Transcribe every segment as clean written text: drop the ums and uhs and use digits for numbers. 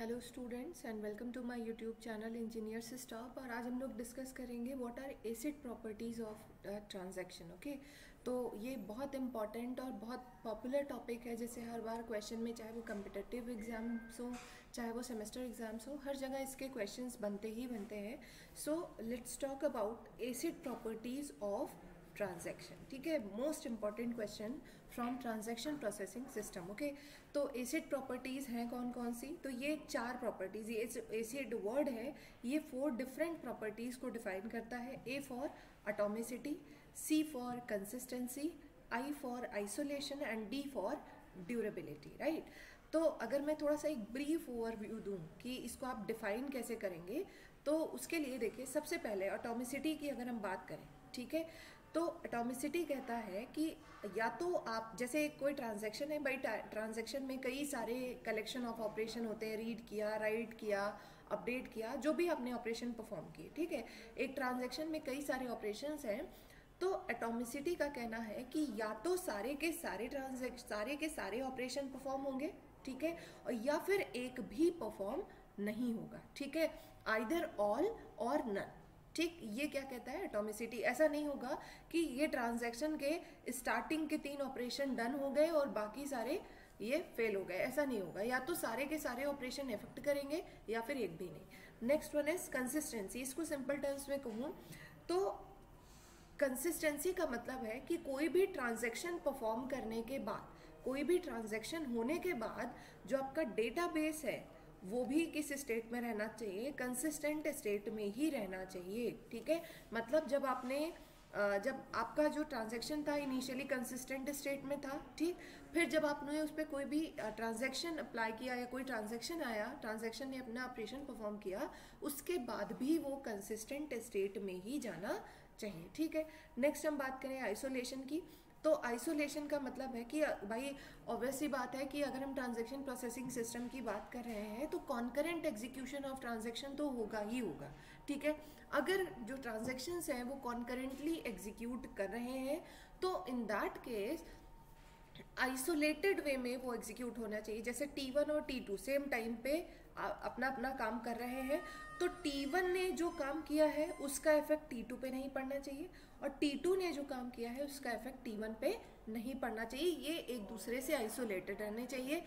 Hello students and welcome to my YouTube channel engineer staff. और आज हम लोग डिस्कस करेंगे what are ACID properties of transaction. Okay, तो ये बहुत इंपॉर्टेंट और बहुत पॉपुलर टॉपिक है, जैसे हर बार क्वेश्चन में, चाहे वो कम्पिटिटिव एग्जाम्स हो चाहे वो सेमेस्टर एग्जाम्स हो, हर जगह इसके क्वेश्चंस बनते ही बनते हैं। So let's talk about ACID properties of transaction. ठीक है, most important question from transaction processing system. Okay, तो एसिड प्रॉपर्टीज़ हैं कौन कौन सी? तो ये चार प्रॉपर्टीज़, ये एसिड वर्ड है, ये 4 डिफरेंट प्रॉपर्टीज़ को डिफाइन करता है। A for atomicity, C for consistency, I for isolation and D for durability. Right, तो अगर मैं थोड़ा सा एक ब्रीफ ओवरव्यू दूं कि इसको आप डिफाइन कैसे करेंगे, तो उसके लिए देखिए सबसे पहले एटॉमिसिटी की अगर हम बात करें, ठीक है, तो एटॉमिसिटी कहता है कि या तो आप, जैसे कोई ट्रांजैक्शन है भाई, ट्रांजैक्शन में कई सारे कलेक्शन ऑफ ऑपरेशन होते हैं, रीड किया, राइट किया, अपडेट किया, जो भी आपने ऑपरेशन परफॉर्म किए। ठीक है, एक ट्रांजैक्शन में कई सारे ऑपरेशंस हैं, तो एटॉमिसिटी का कहना है कि या तो सारे के सारे ऑपरेशन परफॉर्म होंगे, ठीक है, और या फिर एक भी परफॉर्म नहीं होगा। ठीक है, आइदर ऑल और नन। ठीक, ये क्या कहता है एटॉमिसिटी। ऐसा नहीं होगा कि ये ट्रांजैक्शन के स्टार्टिंग के 3 ऑपरेशन डन हो गए और बाकी सारे ये फेल हो गए, ऐसा नहीं होगा। या तो सारे के सारे ऑपरेशन इफेक्ट करेंगे या फिर एक भी नहीं। Next one is consistency. इसको सिंपल टर्म्स में कहूँ तो कंसिस्टेंसी का मतलब है कि कोई भी ट्रांजैक्शन परफॉर्म करने के बाद, कोई भी ट्रांजैक्शन होने के बाद जो आपका डेटाबेस है वो भी किस स्टेट में रहना चाहिए, कंसिस्टेंट स्टेट में ही रहना चाहिए। ठीक है, मतलब जब आपका जो ट्रांजैक्शन था इनिशियली कंसिस्टेंट स्टेट में था, ठीक, फिर जब आपने उस पर कोई भी ट्रांजैक्शन अप्लाई किया या कोई ट्रांजैक्शन आया, ट्रांजैक्शन ने अपना ऑपरेशन परफॉर्म किया, उसके बाद भी वो कंसिस्टेंट स्टेट में ही जाना चाहिए। ठीक है, नेक्स्ट हम बात करें आइसोलेशन की। तो आइसोलेशन का मतलब है कि भाई ऑब्वियसली बात है कि अगर हम ट्रांजैक्शन प्रोसेसिंग सिस्टम की बात कर रहे हैं तो कॉन्करेंट एग्जीक्यूशन ऑफ ट्रांजैक्शन तो होगा ही होगा। ठीक है, अगर जो ट्रांजैक्शंस हैं वो कॉन्करेंटली एग्जीक्यूट कर रहे हैं तो in that case isolated way में वो एग्जीक्यूट होना चाहिए। जैसे T1 और T2 सेम टाइम पे अपना अपना काम कर रहे हैं, तो T1 ने जो काम किया है उसका इफेक्ट T2 पे नहीं पड़ना चाहिए और T2 ने जो काम किया है उसका इफेक्ट T1 पे नहीं पड़ना चाहिए। ये एक दूसरे से आइसोलेटेड रहने चाहिए।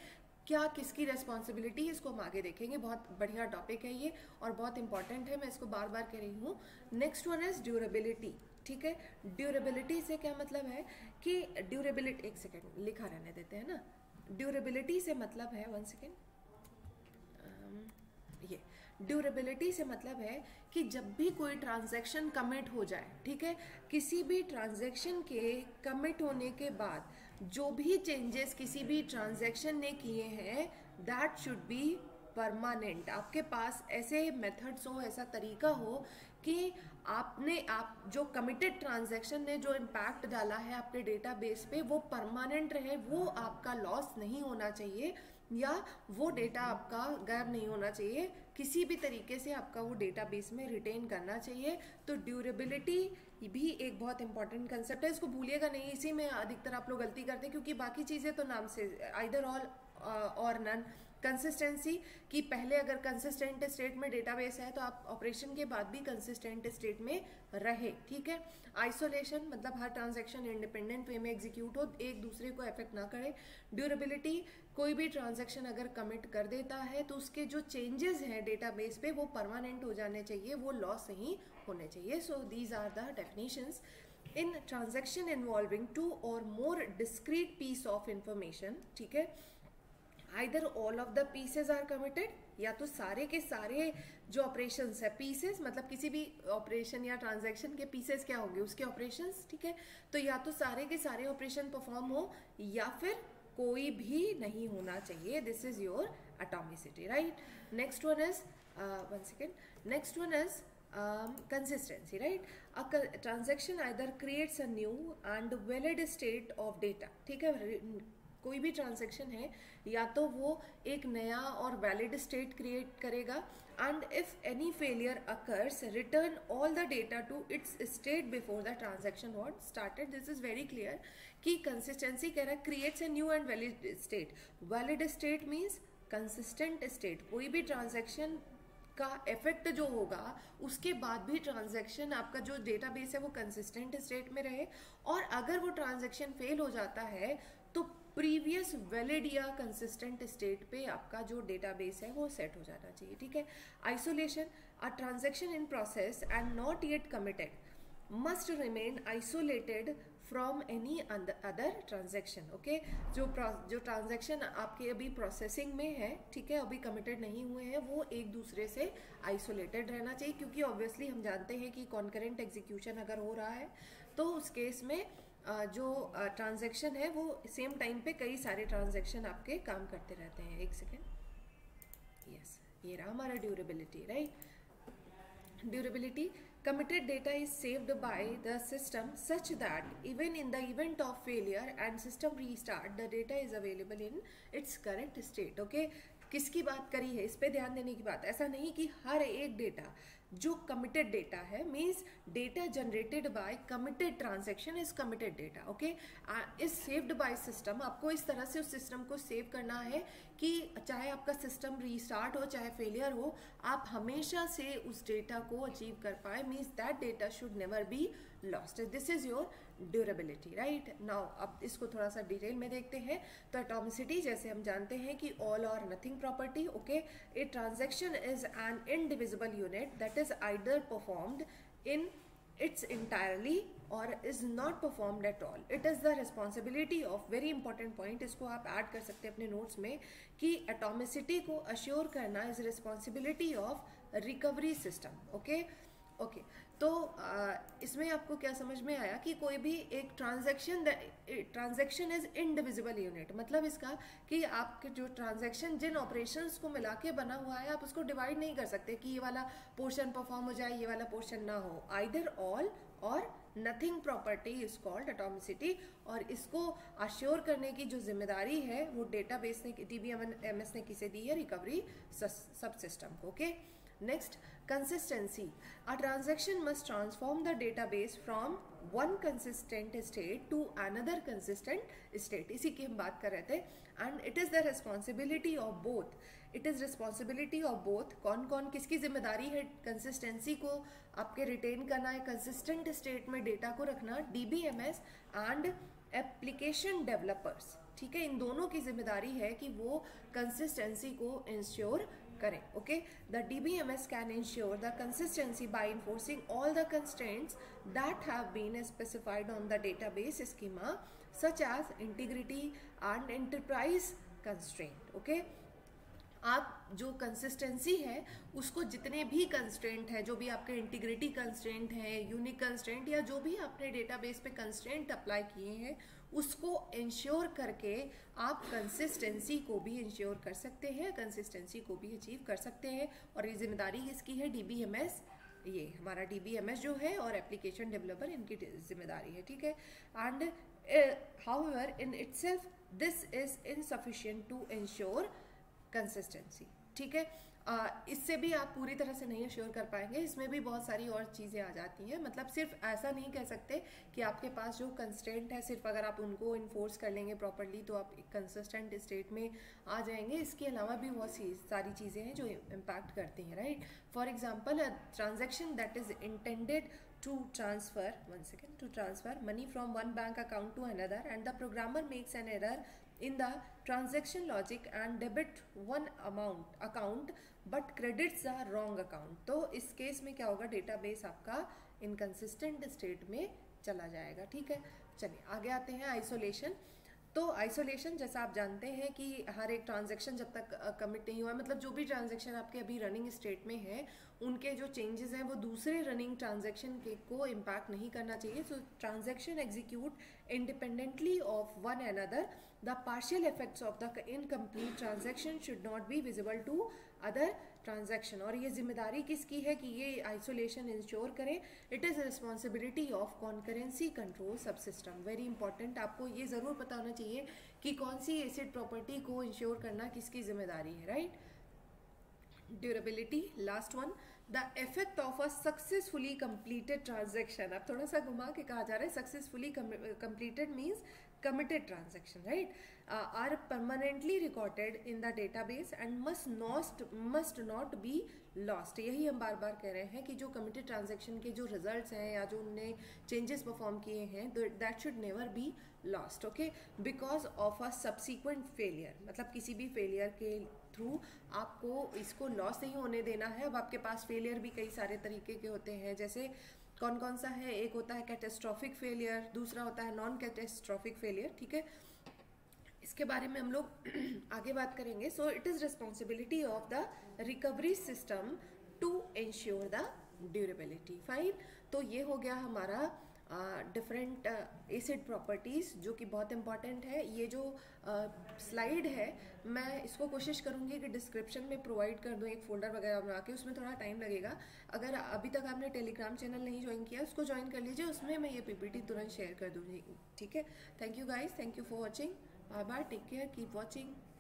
क्या किसकी रेस्पॉन्सिबिलिटी है, इसको हम आगे देखेंगे। बहुत बढ़िया टॉपिक है ये और बहुत इंपॉर्टेंट है, मैं इसको बार बार कह रही हूँ। Next one is durability. ठीक है, ड्यूरेबिलिटी से क्या मतलब है कि ड्यूरेबिलिटी, एक सेकेंड लिखा रहने देते हैं ना, ड्यूरेबिलिटी से मतलब है, वन सेकेंड, ये ड्यूरेबिलिटी से मतलब है कि जब भी कोई ट्रांजैक्शन कमिट हो जाए, ठीक है, किसी भी ट्रांजैक्शन के कमिट होने के बाद जो भी चेंजेस किसी भी ट्रांजैक्शन ने किए हैं दैट शुड बी परमानेंट। आपके पास ऐसे मेथड्स हो, ऐसा तरीका हो कि आप जो कमिटेड ट्रांजैक्शन ने जो इम्पैक्ट डाला है आपके डेटाबेस पे वो परमानेंट रहे, वो आपका लॉस नहीं होना चाहिए या वो डेटा आपका गायब नहीं होना चाहिए, किसी भी तरीके से आपका वो डेटाबेस में रिटेन करना चाहिए। तो ड्यूरेबिलिटी भी एक बहुत इंपॉर्टेंट कंसेप्ट है, इसको भूलिएगा नहीं, इसी में अधिकतर आप लोग गलती करते हैं, क्योंकि बाकी चीज़ें तो नाम से either all or none. Consistency कि पहले अगर कंसिस्टेंट स्टेट में डेटाबेस है तो आप ऑपरेशन के बाद भी कंसिस्टेंट स्टेट में रहे। ठीक है, आइसोलेशन मतलब हर ट्रांजैक्शन इंडिपेंडेंट वे में एग्जीक्यूट हो, एक दूसरे को अफेक्ट ना करे। ड्यूरेबिलिटी, कोई भी ट्रांजैक्शन अगर कमिट कर देता है तो उसके जो चेंजेस हैं डेटाबेस पे वो परमानेंट हो जाने चाहिए, वो लॉस नहीं होने चाहिए। So these are the definitions in transaction involving two or more discrete piece of information. ठीक है, either all of the pieces are committed, या तो सारे के सारे जो ऑपरेशंस है, पीसेज मतलब किसी भी ऑपरेशन या ट्रांजैक्शन के पीसेज क्या होंगे उसके ऑपरेशंस, ठीक है, तो या तो सारे के सारे ऑपरेशन परफॉर्म हो या फिर कोई भी नहीं होना चाहिए। This is your atomicity. Right, next one is consistency, right? A transaction either creates a new and valid state of data. ठीक है, कोई भी ट्रांजैक्शन है या तो वो एक नया और वैलिड स्टेट क्रिएट करेगा, and if any failure occurs return all the data to its state before the transaction what started. This is very clear कि कंसिस्टेंसी कह रहा है creates a new and valid state. Valid state means consistent state, कोई भी transaction का effect जो होगा उसके बाद भी ट्रांजैक्शन आपका जो डेटाबेस है वो कंसिस्टेंट स्टेट में रहे, और अगर वो ट्रांजैक्शन फेल हो जाता है तो प्रीवियस वैलिड या कंसिस्टेंट स्टेट पे आपका जो डेटाबेस है वो सेट हो जाना चाहिए. ठीक है. Isolation, a transaction in process and not yet committed must remain isolated from any other transaction. Okay, जो ट्रांजेक्शन आपके अभी प्रोसेसिंग में है, ठीक है, अभी कमिटेड नहीं हुए हैं, वो एक दूसरे से आइसोलेटेड रहना चाहिए, क्योंकि ऑब्वियसली हम जानते हैं कि कॉन्करेंट एग्जीक्यूशन अगर हो रहा है तो उस केस में जो ट्रांजेक्शन है वो सेम टाइम पे कई सारे ट्रांजेक्शन आपके काम करते रहते हैं. एक सेकेंड, यस, ये रहा हमारा durability. Right, durability. Committed data is saved by the system such that even in the event of failure and system restart, the data is available in its current state. Okay, किसकी बात करी है, इस पर ध्यान देने की बात. ऐसा नहीं कि हर एक डेटा जो कमिटेड डेटा है, means data generated by committed transaction is committed data. Okay, is saved by system. आपको इस तरह से उस सिस्टम को सेव करना है कि चाहे आपका सिस्टम रीस्टार्ट हो चाहे फेलियर हो, आप हमेशा से उस डेटा को अचीव कर पाए. Means that data should never be lost. This is your durability. Right now, अब इसको थोड़ा सा डिटेल में देखते हैं. तो एटॉमिसिटी, जैसे हम जानते हैं कि all or nothing property. Okay, a transaction is an indivisible unit that is either performed in its entirely or is not performed at all. It is the responsibility of, very important point, इसको आप add कर सकते हैं अपने notes में, कि atomicity को assure करना is responsibility of recovery system. Okay, okay, तो इसमें आपको क्या समझ में आया कि कोई भी एक ट्रांजैक्शन इज इनडिविजिबल यूनिट, मतलब इसका कि आपके जो ट्रांजैक्शन जिन ऑपरेशंस को मिला के बना हुआ है, आप उसको डिवाइड नहीं कर सकते कि ये वाला पोर्शन परफॉर्म हो जाए, ये वाला पोर्शन ना हो. Either all or nothing property is called atomicity, और इसको अश्योर करने की जो जिम्मेदारी है वो डेटाबेस ने, DBMS ने किसे दी है, रिकवरी सब सिस्टम को. Okay, next, consistency. A transaction must transform the database from one consistent state to another consistent state. इसी की हम बात कर रहे थे. And it is the responsibility of both. It is responsibility of both. कौन कौन, किसकी जिम्मेदारी है कंसिस्टेंसी को आपके रिटेन करना है, कंसिस्टेंट स्टेट में डेटा को रखना, DBMS and एप्लीकेशन डेवलपर्स. ठीक है, इन दोनों की जिम्मेदारी है कि वो कंसिस्टेंसी को इंश्योर करें. Okay, the DBMS can ensure the consistency by enforcing all the constraints that have been specified on the database schema such as integrity and enterprise constraint. Okay, आप जो कंसिस्टेंसी है उसको जितने भी कंस्ट्रेंट हैं, जो भी आपके इंटीग्रिटी कंस्ट्रेंट हैं, यूनिक कंस्ट्रेंट, या जो भी आपने डेटाबेस पे कंस्ट्रेंट अप्लाई किए हैं, उसको इंश्योर करके आप कंसिस्टेंसी को भी इंश्योर कर सकते हैं, कंसिस्टेंसी को भी अचीव कर सकते हैं. और ये जिम्मेदारी इसकी है DBMS, ये हमारा DBMS जो है, और एप्लीकेशन डेवलपर, इनकी जिम्मेदारी है. ठीक है. And however in itself this is insufficient to ensure consistency. ठीक है, इससे भी आप पूरी तरह से नहीं अश्योर कर पाएंगे, इसमें भी बहुत सारी और चीज़ें आ जाती हैं. मतलब सिर्फ ऐसा नहीं कह सकते कि आपके पास जो कंस्टेंट है, सिर्फ अगर आप उनको इन्फोर्स कर लेंगे प्रॉपर्ली तो आप एक कंसिस्टेंट स्टेट में आ जाएंगे. इसके अलावा भी बहुत सारी चीज़ें हैं जो इम्पैक्ट करती हैं. Right, for example, a transaction that is intended to transfer money from one bank account to another and the programmer makes an error in the transaction logic and debit one account but credits the wrong account. तो इस case में क्या होगा, database आपका inconsistent state में चला जाएगा. ठीक है, चलिए आगे आते हैं. आइसोलेशन. तो आइसोलेशन, जैसा आप जानते हैं कि हर एक ट्रांजैक्शन जब तक कमिट नहीं हुआ, मतलब जो भी ट्रांजैक्शन आपके अभी रनिंग स्टेट में है, उनके जो चेंजेस हैं वो दूसरे रनिंग ट्रांजैक्शन के को इम्पैक्ट नहीं करना चाहिए. So transaction execute independently of one another. The partial effects of the incomplete transaction should not be visible to other transaction. और ये जिम्मेदारी किसकी है कि ये आइसोलेशन इंश्योर करें. It is responsibility of concurrency control subsystem. Very important, आपको ये ज़रूर पता होना चाहिए कि कौन सी एसिड प्रॉपर्टी को इंश्योर करना किसकी जिम्मेदारी है. Right, durability, last one, the effect of a successfully completed transaction. अब थोड़ा सा घुमा के कहा जा रहा है successfully completed means committed transaction, right, are permanently recorded in the database and must not be lost. यही हम बार बार कह रहे हैं कि जो committed transaction के जो results हैं या जो उनने changes perform किए हैं, that should never be lost, okay, because of a subsequent failure. मतलब किसी भी failure के थ्रू आपको इसको लॉस नहीं होने देना है. अब आपके पास फेलियर भी कई सारे तरीके के होते हैं, जैसे कौन कौन सा है, एक होता है कैटेस्ट्रॉफिक फेलियर, दूसरा होता है नॉन कैटेस्ट्रॉफिक फेलियर, ठीक है, इसके बारे में हम लोग आगे बात करेंगे. So it is responsibility of the recovery system to ensure the durability. Fine, तो ये हो गया हमारा डिफरेंट एसिड प्रॉपर्टीज़ जो कि बहुत इम्पॉर्टेंट है. ये जो स्लाइड है, मैं इसको कोशिश करूँगी कि डिस्क्रिप्शन में प्रोवाइड कर दूँ एक फ़ोल्डर वगैरह बना के. उसमें थोड़ा टाइम लगेगा. अगर अभी तक आपने टेलीग्राम चैनल नहीं ज्वाइन किया, उसको ज्वाइन कर लीजिए, उसमें मैं ये पीपीटी तुरंत शेयर कर दूँगी. ठीक है, thank you guys, thank you for watching. Bye bye, take care, keep watching.